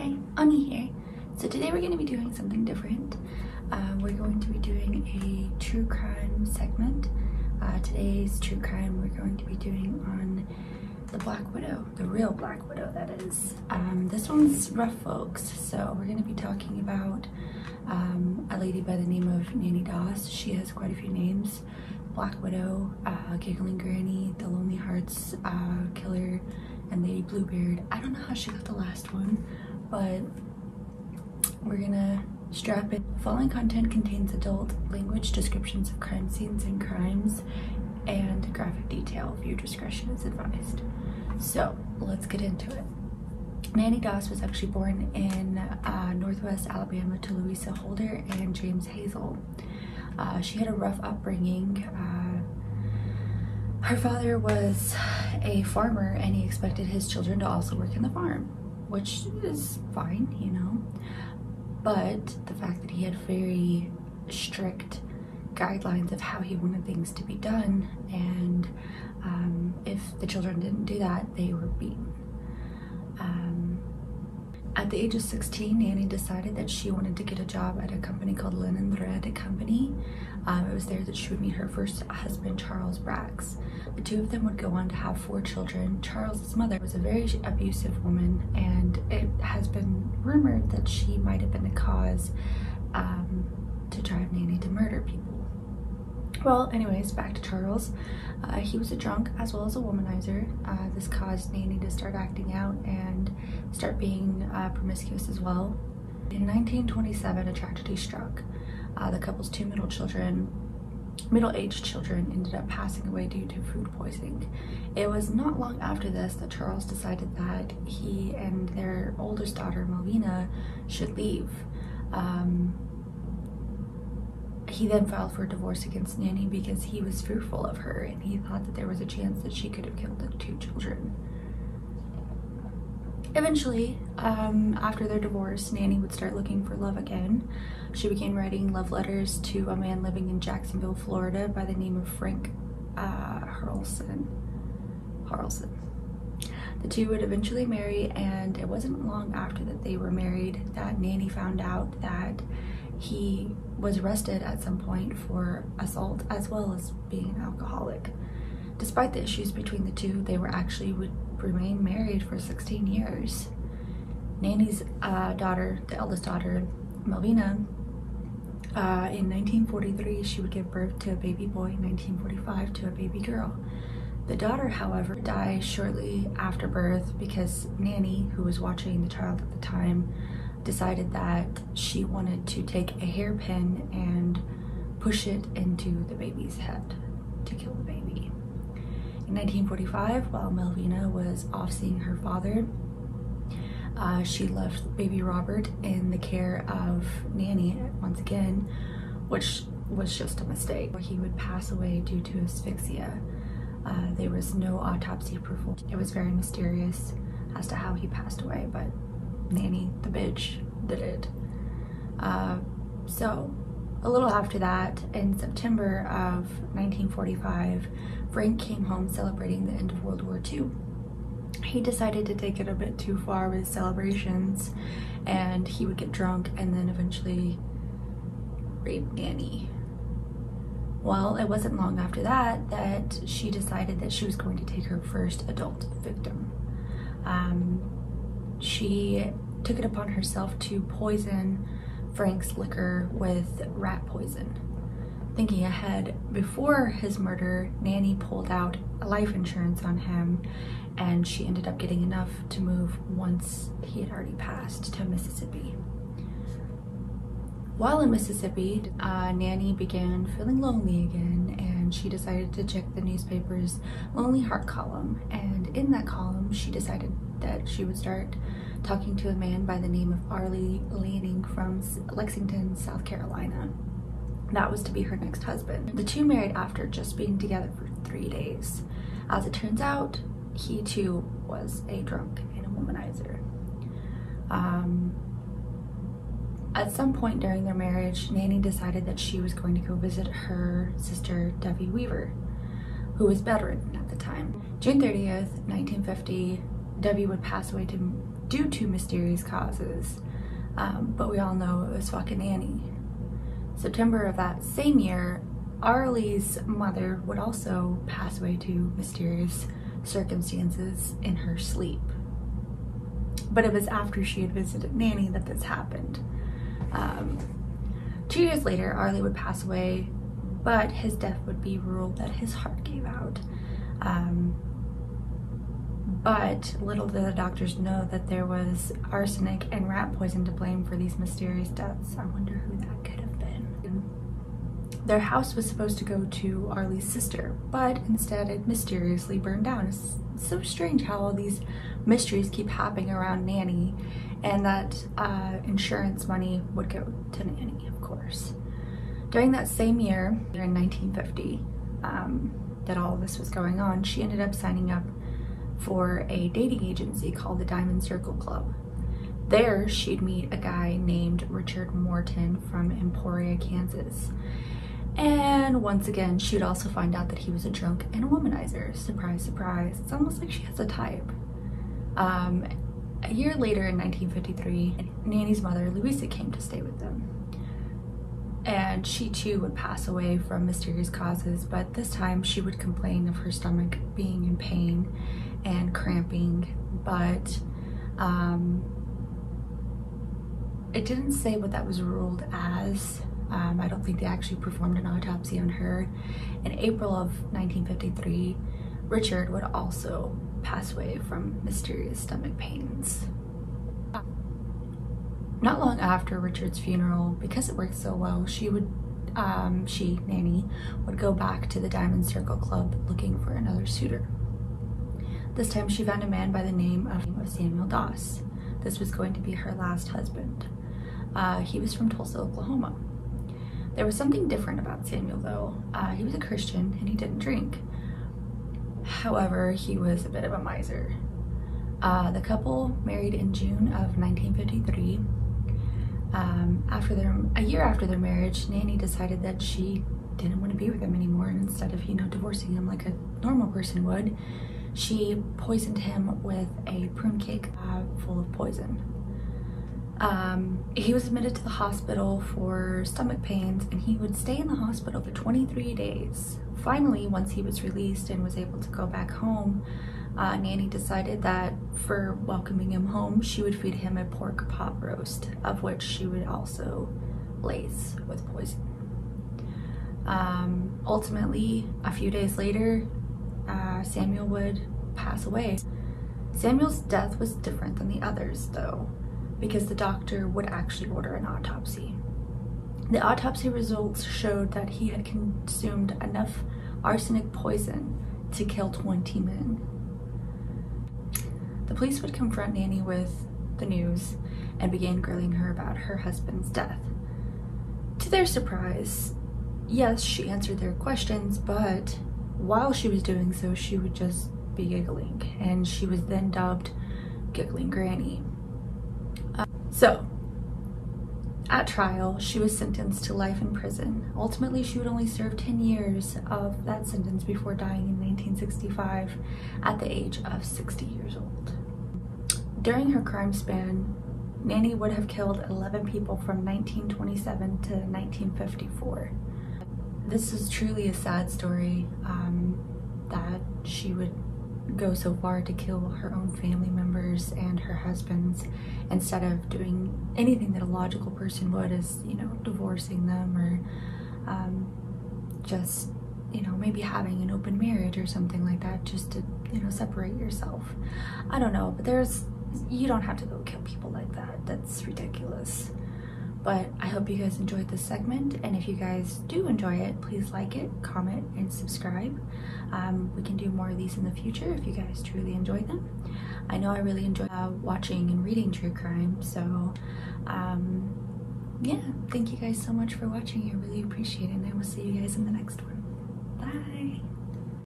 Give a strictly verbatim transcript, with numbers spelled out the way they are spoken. Hi, Ani here. So today we're going to be doing something different. Um, we're going to be doing a true crime segment. Uh, today's true crime we're going to be doing on the Black Widow, the real Black Widow that is. Um, this one's rough, folks. So we're going to be talking about um, a lady by the name of Nannie Doss. She has quite a few names. Black Widow, uh, Giggling Granny, The Lonely Hearts uh, Killer, and Lady Bluebeard. I don't know how she got the last one, but we're gonna strap it. The following content contains adult language, descriptions of crime scenes and crimes, and graphic detail. Viewer discretion is advised. So let's get into it. Nannie Doss was actually born in uh, Northwest Alabama to Louisa Holder and James Hazel. Uh, she had a rough upbringing. Uh, her father was a farmer and he expected his children to also work in the farm, which is fine, you know. But the fact that he had very strict guidelines of how he wanted things to be done, and um, if the children didn't do that, they were beaten. Um, at the age of sixteen, Nannie decided that she wanted to get a job at a company called Linen Thread Company. Um, it was there that she would meet her first husband, Charles Brax. The two of them would go on to have four children. Charles's mother was a very abusive woman, and it has been rumored that she might have been the cause um, to drive Nannie to murder people. Well, anyways, back to Charles. Uh, he was a drunk as well as a womanizer. Uh, this caused Nannie to start acting out and start being uh, promiscuous as well. In nineteen twenty-seven, a tragedy struck. Uh, the couple's two middle children, middle-aged children, ended up passing away due to food poisoning. It was not long after this that Charles decided that he and their oldest daughter, Melvina, should leave. Um, he then filed for a divorce against Nannie because he was fearful of her and he thought that there was a chance that she could have killed the two children. Eventually, um, after their divorce, Nannie would start looking for love again. She began writing love letters to a man living in Jacksonville, Florida by the name of Frank uh, Harrelson. Harrelson. The two would eventually marry, and it wasn't long after that they were married that Nannie found out that he was arrested at some point for assault as well as being an alcoholic. Despite the issues between the two, they were actually would remain married for sixteen years. Nannie's uh, daughter, the eldest daughter, Melvina, uh, in nineteen forty-three, she would give birth to a baby boy, in nineteen forty-five to a baby girl. The daughter, however, died shortly after birth because Nannie, who was watching the child at the time, decided that she wanted to take a hairpin and push it into the baby's head to kill the baby. In nineteen forty-five, while Melvina was off seeing her father, uh, she left baby Robert in the care of Nannie once again, which was just a mistake. He would pass away due to asphyxia. Uh, there was no autopsy performed. It was very mysterious as to how he passed away, but Nannie, the bitch, did it. Uh, so, a little after that, in September of nineteen forty-five, Frank came home celebrating the end of World War Two. He decided to take it a bit too far with celebrations, and he would get drunk and then eventually rape Nannie. Well, it wasn't long after that that she decided that she was going to take her first adult victim. Um, She took it upon herself to poison Frank's liquor with rat poison. Thinking ahead, before his murder, Nannie pulled out a life insurance on him, and she ended up getting enough to move once he had already passed to Mississippi. While in Mississippi, uh, Nannie began feeling lonely again, and she decided to check the newspaper's Lonely Heart column. And in that column, she decided that she would start talking to a man by the name of Arlie Lanning from Lexington, South Carolina. That was to be her next husband. The two married after just being together for three days. As it turns out, he too was a drunk and a womanizer. Um, At some point during their marriage, Nannie decided that she was going to go visit her sister, Debbie Weaver, who was bedridden at the time. June thirtieth, nineteen fifty, Debbie would pass away to due to mysterious causes, um, but we all know it was fucking Nannie. September of that same year, Arlie's mother would also pass away to mysterious circumstances in her sleep. But it was after she had visited Nannie that this happened. Um, two years later, Arlie would pass away, but his death would be ruled that his heart gave out. Um, but little did the doctors know that there was arsenic and rat poison to blame for these mysterious deaths. I wonder who that could have been. Their house was supposed to go to Arlie's sister, but instead it mysteriously burned down. It's so strange how all these mysteries keep happening around Nannie, and that uh, insurance money would go to Nannie, of course. During that same year, in nineteen fifty, um, that all this was going on, she ended up signing up for a dating agency called the Diamond Circle Club. There, she'd meet a guy named Richard Morton from Emporia, Kansas. And once again, she'd also find out that he was a drunk and a womanizer. Surprise, surprise. It's almost like she has a type. Um, a year later, in nineteen fifty-three, Nannie's mother, Louisa, came to stay with them. And she too would pass away from mysterious causes, but this time she would complain of her stomach being in pain and cramping, but um, it didn't say what that was ruled as. Um, I don't think they actually performed an autopsy on her. In April of nineteen fifty-three, Richard would also pass away from mysterious stomach pains. Not long after Richard's funeral, because it worked so well, she would, um, she, Nannie, would go back to the Diamond Circle Club looking for another suitor. This time she found a man by the name of Samuel Doss. This was going to be her last husband. Uh, he was from Tulsa, Oklahoma. There was something different about Samuel, though. Uh, he was a Christian and he didn't drink. However, he was a bit of a miser. Uh, the couple married in June of nineteen fifty-three. Um, after their, a year after their marriage, Nannie decided that she didn't want to be with him anymore, and instead of, you know, divorcing him like a normal person would, she poisoned him with a prune cake uh, full of poison. Um, he was admitted to the hospital for stomach pains, and he would stay in the hospital for twenty-three days. Finally, once he was released and was able to go back home, Uh, Nannie decided that for welcoming him home, she would feed him a pork pot roast, of which she would also lace with poison. Um, ultimately, a few days later, uh, Samuel would pass away. Samuel's death was different than the others, though, because the doctor would actually order an autopsy. The autopsy results showed that he had consumed enough arsenic poison to kill twenty men. The police would confront Nannie with the news and began grilling her about her husband's death. To their surprise, yes, she answered their questions, but while she was doing so, she would just be giggling, and she was then dubbed Giggling Granny. Uh, so, at trial, she was sentenced to life in prison. Ultimately, she would only serve ten years of that sentence before dying in nineteen sixty-five at the age of sixty years old. During her crime span, Nannie would have killed eleven people from nineteen twenty-seven to nineteen fifty-four. This is truly a sad story, um, that she would go so far to kill her own family members and her husband's instead of doing anything that a logical person would, is, you know, divorcing them or um, just, you know, maybe having an open marriage or something like that, just to, you know, separate yourself. I don't know, but there's, you don't have to go kill people like that. That's ridiculous. But I hope you guys enjoyed this segment, and if you guys do enjoy it, please like it, comment, and subscribe. Um, we can do more of these in the future if you guys truly enjoy them. I know I really enjoy uh, watching and reading true crime, so um, yeah, thank you guys so much for watching. I really appreciate it, and I will see you guys in the next one. Bye!